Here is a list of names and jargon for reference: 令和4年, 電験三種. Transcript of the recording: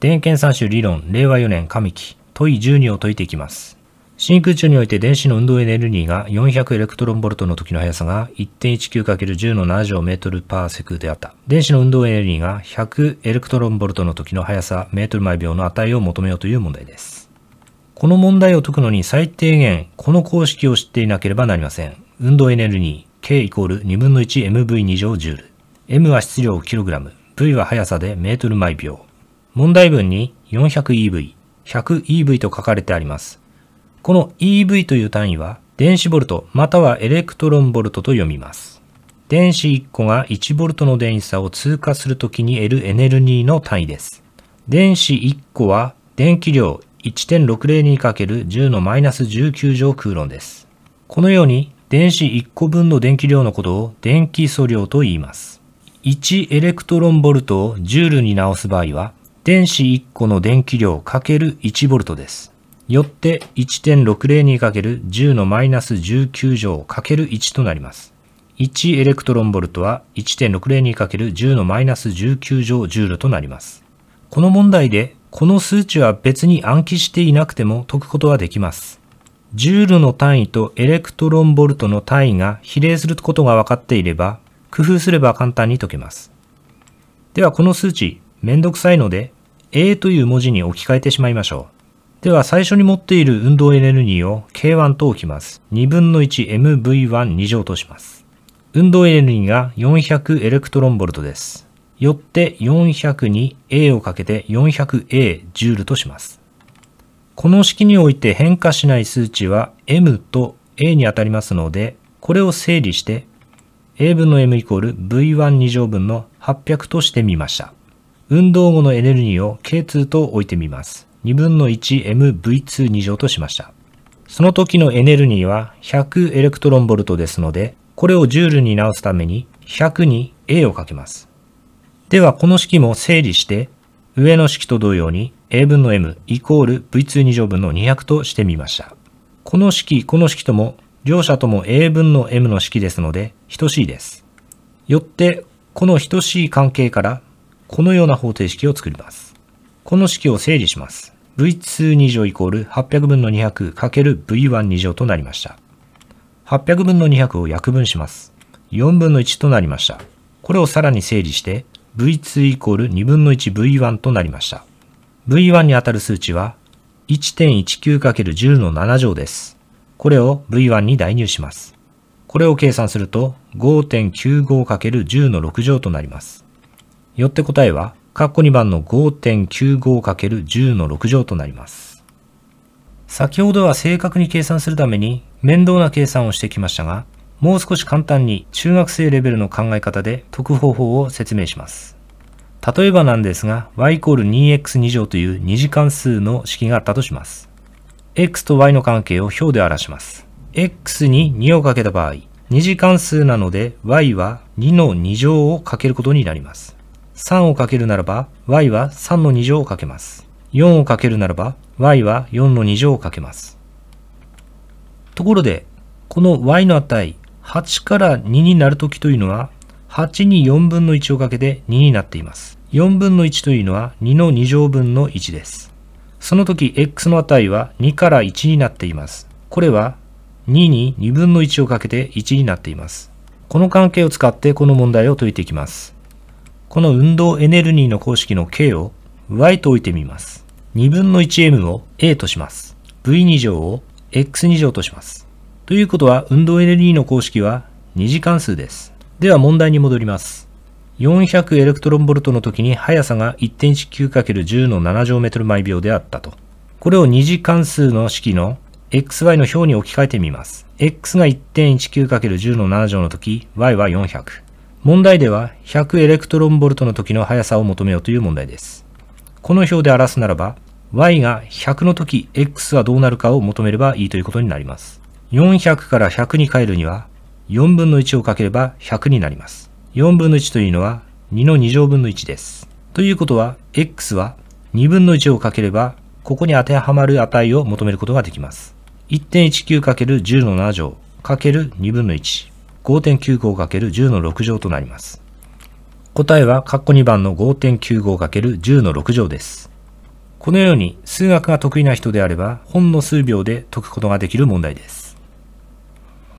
電源3種理論令和4年上期問い12を解いていきます。真空中において電子の運動エネルギーが400エレクトロンボルトの時の速さが 1.19×10 の7乗メートルパーセクであった。電子の運動エネルギーが100エレクトロンボルトの時の速さメートル毎秒の値を求めようという問題です。この問題を解くのに最低限この公式を知っていなければなりません。運動エネルギー K イコール2分の 1mv2 乗ジュール。M は質量 kg、V は速さでメートル毎秒。問題文に 400EV、100EV と書かれてあります。この EV という単位は電子ボルトまたはエレクトロンボルトと読みます。電子1個が1ボルトの電子差を通過するときに得るエネルギーの単位です。電子1個は電気量 1.602×10 のマイナス19乗クーロンです。このように電子1個分の電気量のことを電気素量と言います。1エレクトロンボルトをジュールに直す場合は電子1個の電気量 ×1 ボルトです。よって 1.602×10 のマイナス19乗 ×1 となります。1エレクトロンボルトは 1.602×10 のマイナス19乗ジュールとなります。この問題でこの数値は別に暗記していなくても解くことはできます。ジュールの単位とエレクトロンボルトの単位が比例することが分かっていれば工夫すれば簡単に解けます。ではこの数値めんどくさいので A という文字に置き換えてしまいましょう。では最初に持っている運動エネルギーを K1 と置きます。2分の 1mv12 乗とします。運動エネルギーが400エレクトロンボルトです。よって400に A をかけて 400A ジュールとします。この式において変化しない数値は M と A に当たりますので、これを整理して A 分の M イコール V12 乗分の800としてみました。運動後のエネルギーを K2 と置いてみます。2分の 1mv22 乗としました。その時のエネルギーは100エレクトロンボルトですので、これをジュールに直すために100に A をかけます。ではこの式も整理して、上の式と同様に A 分の M イコール V22 乗分の200としてみました。この式とも、両者とも A 分の M の式ですので、等しいです。よって、この等しい関係から、このような方程式を作ります。この式を整理します。v22 乗イコール800分の 200×v12 乗となりました。800分の200を約分します。4分の1となりました。これをさらに整理して、v2 イコール2分の 1v1 となりました。v1 に当たる数値は 1.19×10 の7乗です。これを v1 に代入します。これを計算すると 5.95×10 の6乗となります。よって答えは、括弧2番の 5.95×10 の6乗となります。先ほどは正確に計算するために面倒な計算をしてきましたが、もう少し簡単に中学生レベルの考え方で解く方法を説明します。例えばなんですが、y=2x2 乗という2次関数の式があったとします。x と y の関係を表で表します。x に2をかけた場合、2次関数なので y は2の2乗をかけることになります。3をかけるならば、y は3の2乗をかけます。4をかけるならば、y は4の2乗をかけます。ところで、この y の値、8から2になるときというのは、8に4分の1をかけて2になっています。4分の1というのは2の2乗分の1です。そのとき、x の値は2から1になっています。これは、2に2分の1をかけて1になっています。この関係を使ってこの問題を解いていきます。この運動エネルギーの公式の K を Y と置いてみます。2分の 1M を A とします。V2 乗を X2 乗とします。ということは運動エネルギーの公式は2次関数です。では問題に戻ります。400エレクトロンボルトの時に速さが 1.19×10 の7乗メートル毎秒であったと。これを2次関数の式の XY の表に置き換えてみます。X が 1.19×10 の7乗の時、Y は400。問題では100エレクトロンボルトの時の速さを求めようという問題です。この表で表すならば、y が100の時 x はどうなるかを求めればいいということになります。400から100に変えるには、4分の1をかければ100になります。4分の1というのは2の2乗分の1です。ということは、x は2分の1をかければ、ここに当てはまる値を求めることができます。1.19×10 の7乗 ×2 分の1。5.95×10 の6乗となります。答えは、括弧2番の 5.95×10 の6乗です。このように数学が得意な人であればほんの数秒で解くことができる問題です。